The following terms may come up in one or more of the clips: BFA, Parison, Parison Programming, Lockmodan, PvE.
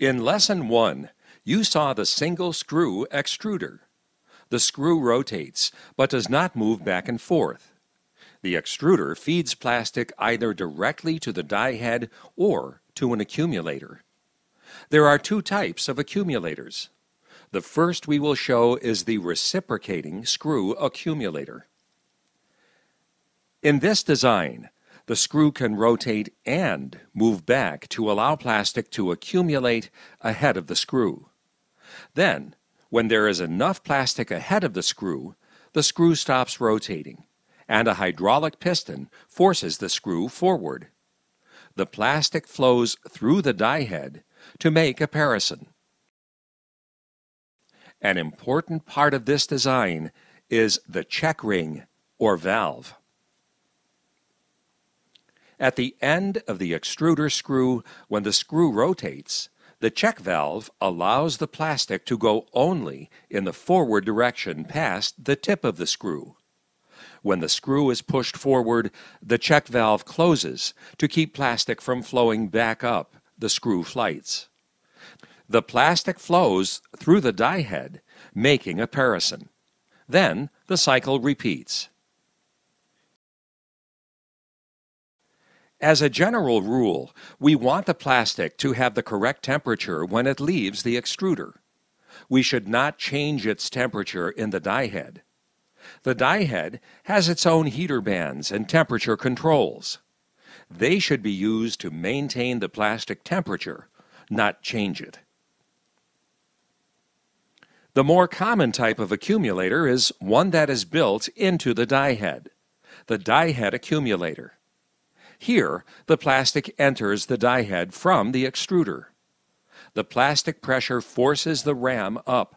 In Lesson 1, you saw the single screw extruder. The screw rotates, but does not move back and forth. The extruder feeds plastic either directly to the die head or to an accumulator. There are two types of accumulators. The first we will show is the reciprocating screw accumulator. In this design, the screw can rotate and move back to allow plastic to accumulate ahead of the screw. Then, when there is enough plastic ahead of the screw stops rotating, and a hydraulic piston forces the screw forward. The plastic flows through the die head to make a parison. An important part of this design is the check ring or valve. At the end of the extruder screw, when the screw rotates, the check valve allows the plastic to go only in the forward direction past the tip of the screw. When the screw is pushed forward, the check valve closes to keep plastic from flowing back up the screw flights. The plastic flows through the die head, making a parison. Then the cycle repeats. As a general rule, we want the plastic to have the correct temperature when it leaves the extruder. We should not change its temperature in the die head. The die head has its own heater bands and temperature controls. They should be used to maintain the plastic temperature, not change it. The more common type of accumulator is one that is built into the die head accumulator. Here, the plastic enters the die head from the extruder. The plastic pressure forces the ram up.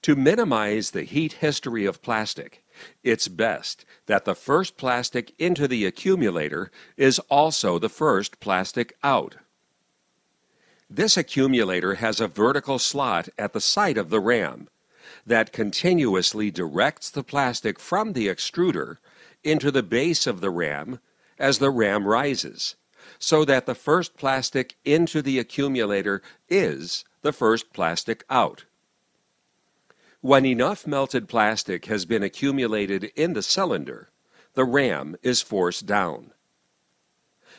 To minimize the heat history of plastic, it's best that the first plastic into the accumulator is also the first plastic out. This accumulator has a vertical slot at the side of the ram that continuously directs the plastic from the extruder into the base of the ram as the ram rises, so that the first plastic into the accumulator is the first plastic out. When enough melted plastic has been accumulated in the cylinder, the ram is forced down.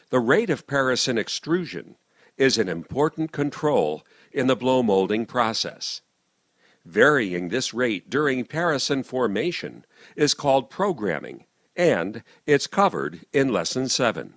The rate of parison extrusion is an important control in the blow molding process. Varying this rate during parison formation is called programming, and it's covered in Lesson 7.